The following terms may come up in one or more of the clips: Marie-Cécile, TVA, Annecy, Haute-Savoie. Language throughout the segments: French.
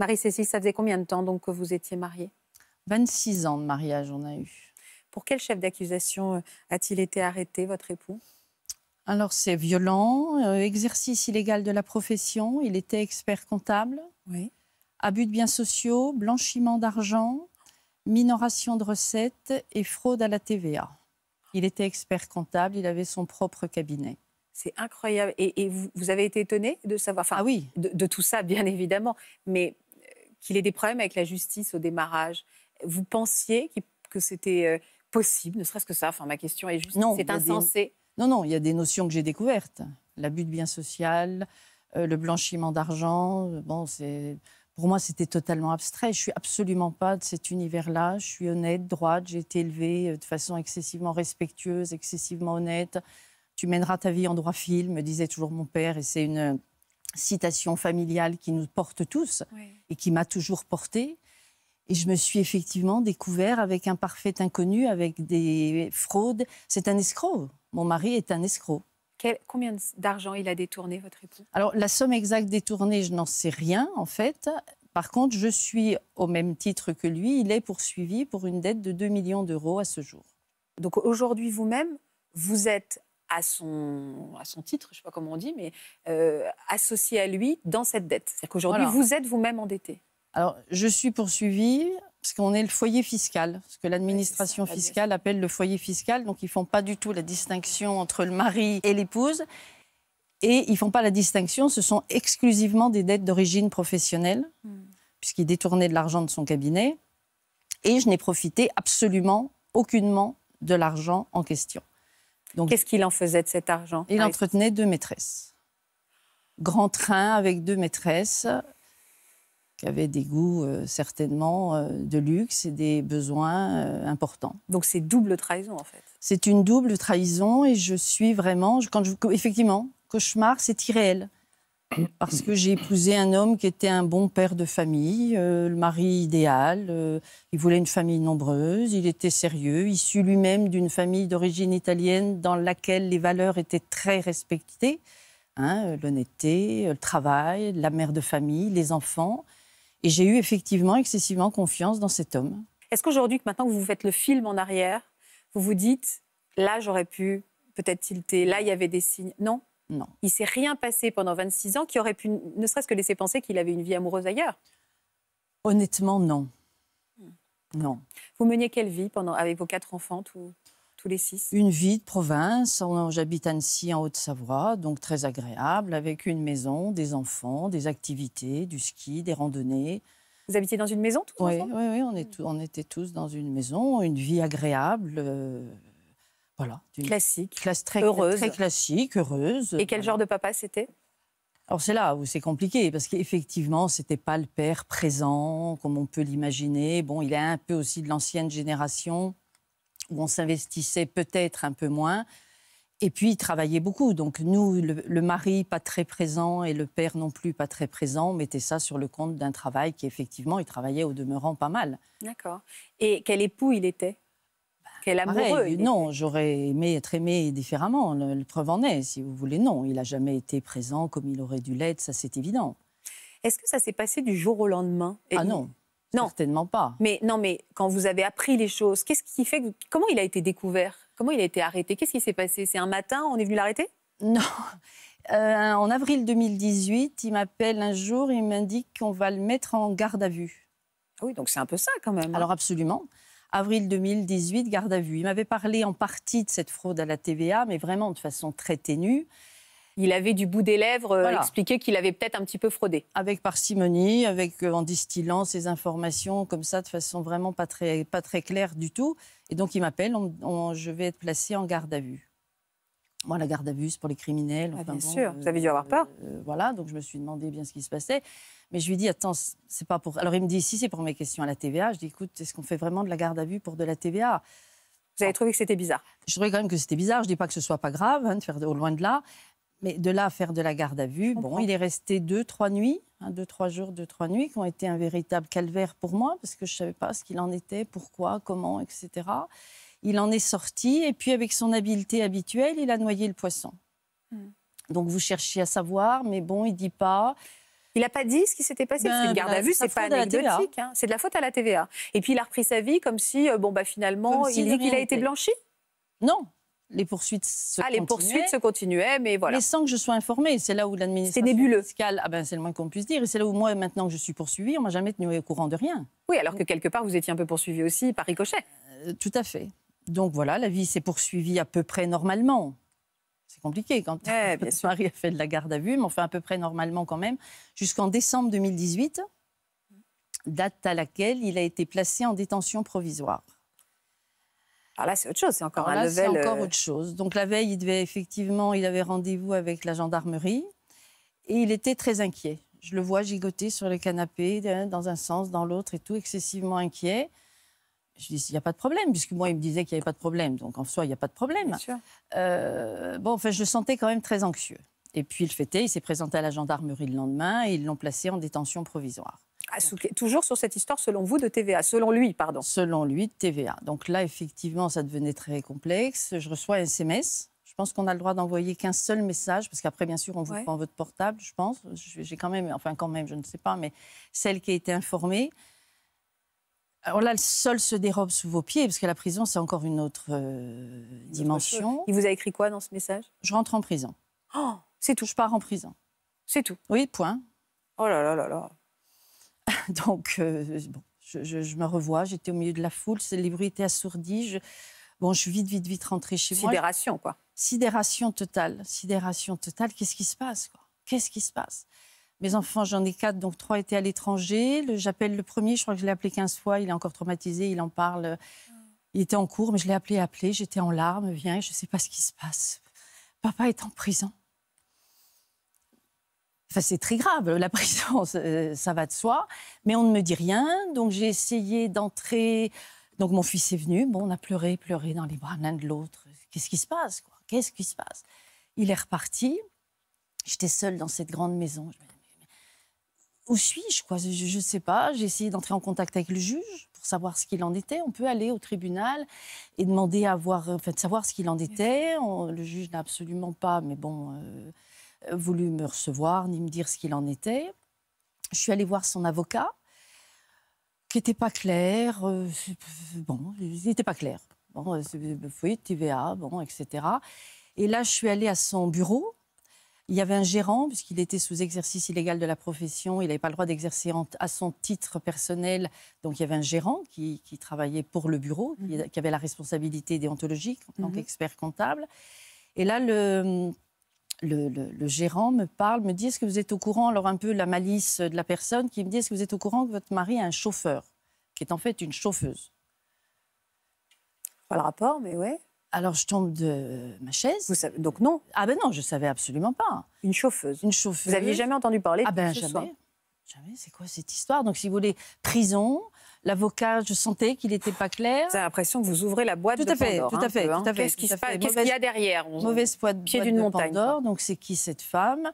Marie-Cécile, ça faisait combien de temps donc, que vous étiez mariée? 26 ans de mariage, on a eu. Pour quel chef d'accusation a-t-il été arrêté, votre époux? Alors, c'est violent, exercice illégal de la profession, il était expert comptable, oui. Abus de biens sociaux, blanchiment d'argent, minoration de recettes et fraude à la TVA. Il était expert comptable, il avait son propre cabinet. C'est incroyable. Et vous avez été étonnée de savoir, enfin, ah oui. de tout ça, bien évidemment, mais qu'il ait des problèmes avec la justice au démarrage. Vous pensiez que c'était possible, ne serait-ce que ça? Enfin, ma question est juste, c'est insensé. Non, il y a des notions que j'ai découvertes. L'abus de biens sociaux, le blanchiment d'argent, bon, pour moi, c'était totalement abstrait. Je ne suis absolument pas de cet univers-là. Je suis honnête, droite, j'ai été élevée de façon excessivement respectueuse, excessivement honnête. Tu mèneras ta vie en droit fil, me disait toujours mon père. Et c'est une citation familiale qui nous porte tous oui. et qui m'a toujours portée. Et je me suis effectivement découverte avec un parfait inconnu, avec des fraudes. C'est un escroc. Mon mari est un escroc. Combien d'argent il a détourné, votre époux? Alors, la somme exacte détournée, je n'en sais rien, en fait. Par contre, je suis, au même titre que lui, il est poursuivi pour une dette de 2 millions d'euros à ce jour. Donc, aujourd'hui, vous-même, vous êtes à son titre, je ne sais pas comment on dit, mais associé à lui dans cette dette. C'est-à-dire qu'aujourd'hui, vous êtes vous-même endetté. Alors, je suis poursuivie parce qu'on est le foyer fiscal, ce que l'administration fiscale appelle le foyer fiscal. Donc, ils ne font pas du tout la distinction entre le mari et l'épouse. Et ils ne font pas la distinction, ce sont exclusivement des dettes d'origine professionnelle, puisqu'il détournait de l'argent de son cabinet. Et je n'ai profité absolument aucunement de l'argent en question. Qu'est-ce qu'il en faisait de cet argent? Il entretenait deux maîtresses. Grand train avec deux maîtresses qui avaient des goûts certainement de luxe et des besoins importants. Donc c'est double trahison en fait. C'est une double trahison et je suis vraiment... effectivement, cauchemar, c'est irréel. Parce que j'ai épousé un homme qui était un bon père de famille, le mari idéal, il voulait une famille nombreuse, il était sérieux, issu lui-même d'une famille d'origine italienne dans laquelle les valeurs étaient très respectées, hein, l'honnêteté, le travail, la mère de famille, les enfants. Et j'ai eu effectivement excessivement confiance dans cet homme. Est-ce qu'aujourd'hui, maintenant que vous faites le film en arrière, vous vous dites, là j'aurais pu peut-être tilter, là il y avait des signes? Non? Non. Il ne s'est rien passé pendant 26 ans qui aurait pu, ne serait-ce que laisser penser qu'il avait une vie amoureuse ailleurs? Honnêtement, non. Non. Vous meniez quelle vie avec vos 4 enfants, tous les 6? Une vie de province. J'habite Annecy, en Haute-Savoie, donc très agréable, avec une maison, des enfants, des activités, du ski, des randonnées. Vous habitiez dans une maison tous ensemble? Oui, on était tous dans une maison, une vie agréable... Voilà, classique, heureuse. Très classique, heureuse. Et quel genre de papa c'était? Alors c'est là où c'est compliqué, parce qu'effectivement, ce n'était pas le père présent, comme on peut l'imaginer. Bon, il est un peu aussi de l'ancienne génération, où on s'investissait peut-être un peu moins. Et puis, il travaillait beaucoup. Donc nous, le mari pas très présent et le père non plus pas très présent, on mettait ça sur le compte d'un travail qui, effectivement, il travaillait au demeurant pas mal. D'accord. Et quel époux il était? Quel amoureux? Pareil, non, j'aurais aimé être aimée différemment. La preuve en est, si vous voulez, non. Il n'a jamais été présent comme il aurait dû l'être, ça c'est évident. Est-ce que ça s'est passé du jour au lendemain? Ah non, certainement pas. Mais quand vous avez appris les choses, qu'est-ce qui fait que... Comment il a été découvert? Comment il a été arrêté? Qu'est-ce qui s'est passé? C'est un matin, on est venu l'arrêter? Non. En avril 2018, il m'appelle un jour, il m'indique qu'on va le mettre en garde à vue. Oui, donc c'est un peu ça quand même. Alors absolument. Avril 2018, garde à vue. Il m'avait parlé en partie de cette fraude à la TVA, mais vraiment de façon très ténue. Il avait du bout des lèvres expliqué qu'il avait peut-être un petit peu fraudé. Avec parcimonie, en distillant ces informations comme ça, de façon vraiment pas très claire du tout. Et donc il m'appelle, je vais être placée en garde à vue. Moi, la garde à vue, c'est pour les criminels. Ah, bien sûr, vous avez dû avoir peur. Voilà, donc je me suis demandé bien ce qui se passait. Mais je lui dis, attends, c'est pas pour... Alors il me dit, si, c'est pour mes questions à la TVA. Je dis, écoute, est-ce qu'on fait vraiment de la garde à vue pour de la TVA? Vous avez trouvé que c'était bizarre? Je trouvais quand même que c'était bizarre. Je dis pas que ce soit pas grave, hein, de faire au loin de là. Mais de là à faire de la garde à vue, bon, il est resté 2, 3 nuits, hein, 2, 3 jours, 2, 3 nuits, qui ont été un véritable calvaire pour moi, parce que je savais pas ce qu'il en était, pourquoi, comment, etc. Il en est sorti, et puis avec son habileté habituelle, il a noyé le poisson. Donc vous cherchez à savoir, mais bon, il dit pas... Il n'a pas dit ce qui s'était passé. Parce qu'une garde à vue, c'est pas anecdotique. Hein. C'est de la faute à la TVA. Et puis il a repris sa vie comme si, bon, bah, finalement, il dit qu'il a été blanchi. Non. Les poursuites se continuaient. Ah, les poursuites se continuaient, mais voilà. Mais sans que je sois informée. C'est là où l'administration fiscale, ah ben, c'est le moins qu'on puisse dire. Et c'est là où moi, maintenant que je suis poursuivie, on ne m'a jamais tenue au courant de rien. Oui, alors que quelque part, vous étiez un peu poursuivie aussi par ricochet. Tout à fait. Donc voilà, la vie s'est poursuivie à peu près normalement. C'est compliqué quand Marie a fait de la garde à vue, mais enfin à peu près normalement quand même, jusqu'en décembre 2018, date à laquelle il a été placé en détention provisoire. Alors là, c'est autre chose, c'est encore un level... c'est encore autre chose. Donc la veille, il devait effectivement, il avait rendez-vous avec la gendarmerie et il était très inquiet. Je le vois gigoter sur le canapé, dans un sens, dans l'autre et tout, excessivement inquiet. Je dis, il n'y a pas de problème, puisque moi, il me disait qu'il n'y avait pas de problème. Donc, en soi, il n'y a pas de problème. Bon, enfin, je le sentais quand même très anxieux. Et puis, il fêtait, il s'est présenté à la gendarmerie le lendemain et ils l'ont placé en détention provisoire. Ah, toujours sur cette histoire, selon vous, de TVA. Selon lui, pardon. Selon lui, de TVA. Donc là, effectivement, ça devenait très complexe. Je reçois un SMS. Je pense qu'on a le droit d'envoyer qu'un seul message, parce qu'après, bien sûr, on vous prend votre portable, je pense. J'ai quand même, enfin quand même, je ne sais pas, mais celle qui a été informée... Alors là, le sol se dérobe sous vos pieds, parce que la prison, c'est encore une autre dimension. Il vous a écrit quoi dans ce message? Je rentre en prison. Oh, c'est tout. Je pars en prison. C'est tout. Oui, point. Oh là là là là. Donc, bon, je me revois, j'étais au milieu de la foule, les bruits étaient assourdis. Bon, je suis vite rentrée chez moi. Sidération, quoi. Sidération totale. Sidération totale. Qu'est-ce qui se passe, quoi? Qu'est-ce qui se passe? Mes enfants, j'en ai 4, donc 3 étaient à l'étranger. J'appelle le premier, je crois que je l'ai appelé 15 fois, il est encore traumatisé, il en parle. Il était en cours, mais je l'ai appelé, j'étais en larmes, viens, je ne sais pas ce qui se passe. Papa est en prison. Enfin, c'est très grave, la prison, ça va de soi, mais on ne me dit rien. Donc j'ai essayé d'entrer, donc mon fils est venu, bon, on a pleuré dans les bras l'un de l'autre. Qu'est-ce qui se passe, quoi? Qu'est-ce qui se passe? Il est reparti, j'étais seule dans cette grande maison, où suis-je, quoi? Je ne sais pas. J'ai essayé d'entrer en contact avec le juge pour savoir ce qu'il en était. On peut aller au tribunal et demander à avoir, en fait, savoir ce qu'il en était. Le juge n'a absolument pas, mais bon, voulu me recevoir ni me dire ce qu'il en était. Je suis allée voir son avocat, qui n'était pas clair. Bon, il n'était pas clair. Bon, oui, TVA, bon, etc. Et là, je suis allée à son bureau. Il y avait un gérant, puisqu'il était sous exercice illégal de la profession, il n'avait pas le droit d'exercer à son titre personnel. Donc il y avait un gérant qui travaillait pour le bureau, qui avait la responsabilité déontologique en tant qu'expert comptable. Et là, le gérant me parle, me dit, est-ce que vous êtes au courant, alors un peu la malice de la personne, qui me dit, est-ce que vous êtes au courant que votre mari a un chauffeur, qui est en fait une chauffeuse? Pas le rapport, mais ouais. Alors, je tombe de ma chaise. Vous savez, donc non. Ah ben non, je ne savais absolument pas. Une chauffeuse. Une chauffeuse. Vous n'aviez jamais entendu parler de ce soir? Jamais. C'est quoi cette histoire? Donc, si vous voulez, prison, l'avocat, je sentais qu'il n'était pas clair. Vous avez l'impression que vous ouvrez la boîte de Pandore. Tout à fait, tout à fait. Qu'est-ce qu'il y a derrière? Mauvaise boîte de Pandore. Donc, c'est qui cette femme?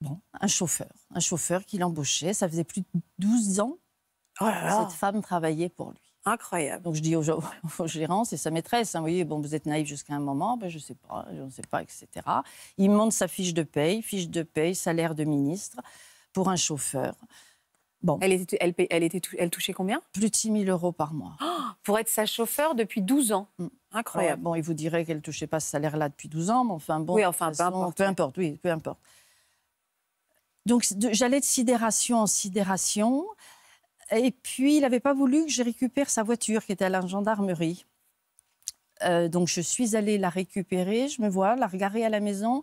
Bon, un chauffeur. Un chauffeur qui l'embauchait. Ça faisait plus de 12 ans que cette femme travaillait pour lui. Incroyable. Donc je dis au gérant, c'est sa maîtresse, hein, vous voyez, bon, vous êtes naïf jusqu'à un moment, ben, je ne sais pas, etc. Il monte sa fiche de paye, salaire de ministre, pour un chauffeur. Bon. Elle touchait combien? Plus de 6 000 € par mois. Oh, pour être sa chauffeur depuis 12 ans. Incroyable. Bon, il vous dirait qu'elle ne touchait pas ce salaire-là depuis 12 ans, mais enfin bon. Oui, enfin, peu importe. Donc j'allais de sidération en sidération. Et puis, il n'avait pas voulu que je récupère sa voiture qui était à la gendarmerie. Donc, je suis allée la récupérer, je me vois, la regarder à la maison,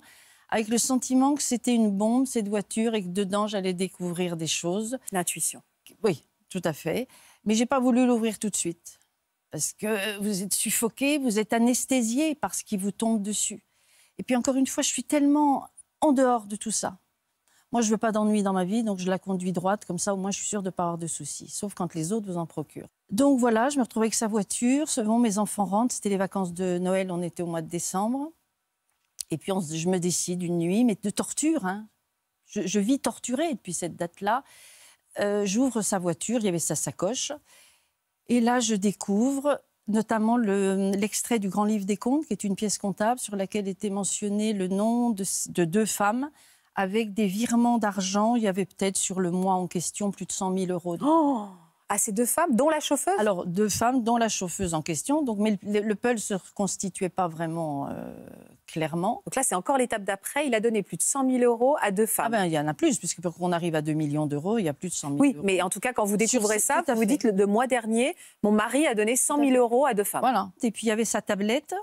avec le sentiment que c'était une bombe, cette voiture, et que dedans, j'allais découvrir des choses. L'intuition. Oui, tout à fait. Mais je n'ai pas voulu l'ouvrir tout de suite. Parce que vous êtes suffoqué, vous êtes anesthésié par ce qui vous tombe dessus. Et puis, encore une fois, je suis tellement en dehors de tout ça. Moi, je ne veux pas d'ennui dans ma vie, donc je la conduis droite, comme ça, au moins, je suis sûre de ne pas avoir de soucis, sauf quand les autres vous en procurent. Donc voilà, je me retrouvais avec sa voiture, souvent mes enfants rentrent, c'était les vacances de Noël, on était au mois de décembre, et puis je me décide une nuit, mais de torture, hein. Je vis torturée depuis cette date-là. J'ouvre sa voiture, il y avait sa sacoche, et là, je découvre notamment l'extrait du Grand Livre des Comptes, qui est une pièce comptable sur laquelle était mentionné le nom de deux femmes, avec des virements d'argent. Il y avait peut-être sur le mois en question plus de 100 000 €. Oh, à ces deux femmes, dont la chauffeuse? Alors, deux femmes, dont la chauffeuse en question. Donc, mais le pôle ne se reconstituait pas vraiment clairement. Donc là, c'est encore l'étape d'après. Il a donné plus de 100 000 € à deux femmes. Ah ben, il y en a plus, puisque pour qu'on arrive à 2 millions d'euros, il y a plus de 100 000 €. Oui, mais en tout cas, quand vous découvrez ça, vous dites, le mois dernier, mon mari a donné 100 000 € à deux femmes. Voilà. Et puis, il y avait sa tablette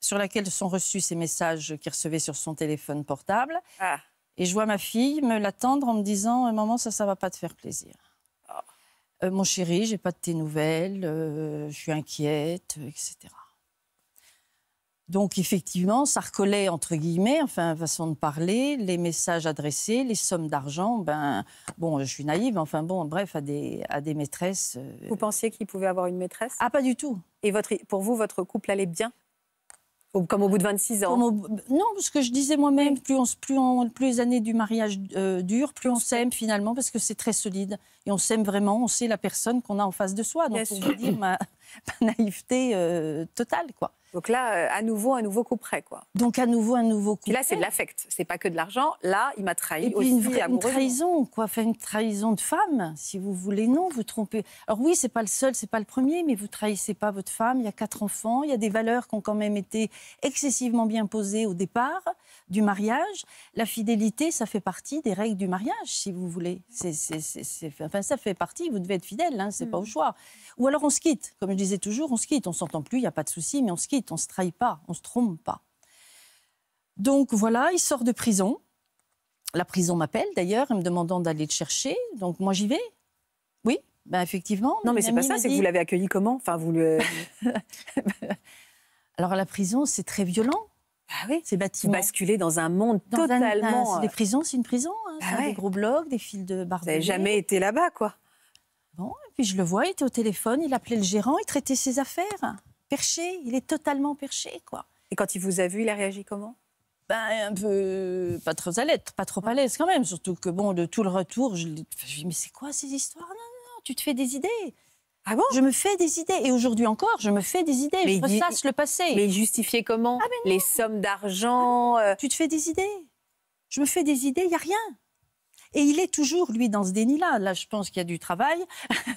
sur laquelle sont reçus ces messages qu'il recevait sur son téléphone portable. Ah. Et je vois ma fille me l'attendre en me disant, maman, ça va pas te faire plaisir. Mon chéri, j'ai pas de tes nouvelles, je suis inquiète, etc. Donc, effectivement, ça recollait, entre guillemets, enfin, façon de parler, les messages adressés, les sommes d'argent. Ben, bon, je suis naïve, enfin, bon, bref, à des maîtresses. Vous pensiez qu'il pouvait avoir une maîtresse? Ah, pas du tout. Et pour vous, votre couple allait bien? Comme au bout de 26 ans? Non, parce que je disais moi-même, plus les années du mariage durent, plus on s'aime finalement, parce que c'est très solide. Et on s'aime vraiment, on sait la personne qu'on a en face de soi. Donc, on peut dire ma naïveté totale, quoi. Donc là, à nouveau, un nouveau coup près, quoi. Donc, à nouveau, un nouveau coup près. Et là, c'est de l'affect, c'est pas que de l'argent. Là, il m'a trahi aussi amoureusement. Une trahison, quoi. Enfin, une trahison de femme, si vous voulez. Non, vous trompez. Alors oui, c'est pas le seul, c'est pas le premier, mais vous trahissez pas votre femme. Il y a 4 enfants, il y a des valeurs qui ont quand même été excessivement bien posées au départ du mariage. La fidélité, ça fait partie des règles du mariage, si vous voulez. Enfin, ça fait partie, vous devez être fidèle, hein, c'est pas au choix. Ou alors on se quitte, comme je disais toujours, on se quitte. On s'entend plus, il n'y a pas de souci, mais on se quitte. On ne se trahit pas, on ne se trompe pas. Donc voilà, il sort de prison. La prison m'appelle d'ailleurs, en me demandant d'aller le chercher. Donc moi j'y vais. Oui, ben effectivement. Non mais c'est pas ça, c'est que vous l'avez accueilli comment? Enfin, vous le... Alors à la prison, c'est très violent. Ah oui, c'est basculer dans un monde totalement... Les prisons, c'est une prison. Hein. Ah ouais. Des gros blocs, des fils de barbelés. Vous n'avez jamais été là-bas, quoi. Bon, et puis je le vois, il était au téléphone, il appelait le gérant, il traitait ses affaires. Perché, il est totalement perché, quoi. Et quand il vous a vu, il a réagi comment? Ben, un peu... Pas trop à l'aise, quand même. Surtout que, bon, de tout le retour, je lui dis, mais c'est quoi ces histoires? Non, non, non, tu te fais des idées. Ah bon? Je me fais des idées. Et aujourd'hui encore, je me fais des idées. Mais je ressasse le passé. Mais il justifiait comment? Ah, ben les sommes d'argent... Tu te fais des idées. Je me fais des idées, il n'y a rien. Et il est toujours, lui, dans ce déni-là. Là, je pense qu'il y a du travail.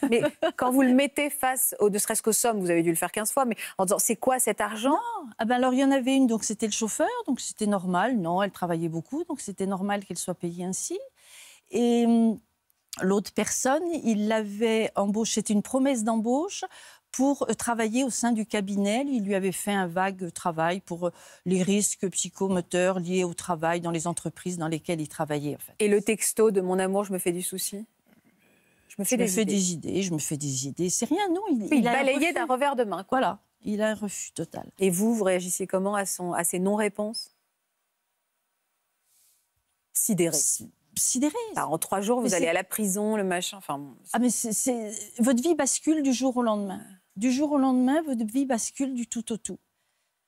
Mais quand vous le mettez face, ne serait-ce qu'aux sommes, vous avez dû le faire 15 fois, mais en disant, c'est quoi cet argent? Non. Ah ben alors, il y en avait une, donc c'était le chauffeur, donc c'était normal. Non, elle travaillait beaucoup, donc c'était normal qu'elle soit payée ainsi. Et l'autre personne, il l'avait embauchée, c'était une promesse d'embauche, pour travailler au sein du cabinet. Il lui avait fait un vague travail pour les risques psychomoteurs liés au travail dans les entreprises dans lesquelles il travaillait. En fait. Et le texto de « Mon amour, je me fais du souci ». Je me fais des idées. C'est rien, non. Il a balayé d'un revers de main. Quoi. Voilà, il a un refus total. Et vous réagissiez comment à ces non-réponses? Sidérée. Sidérée. Ah, en 3 jours, vous allez à la prison, le machin... Enfin, bon, ah, mais votre vie bascule du jour au lendemain. Du jour au lendemain, votre vie bascule du tout au tout.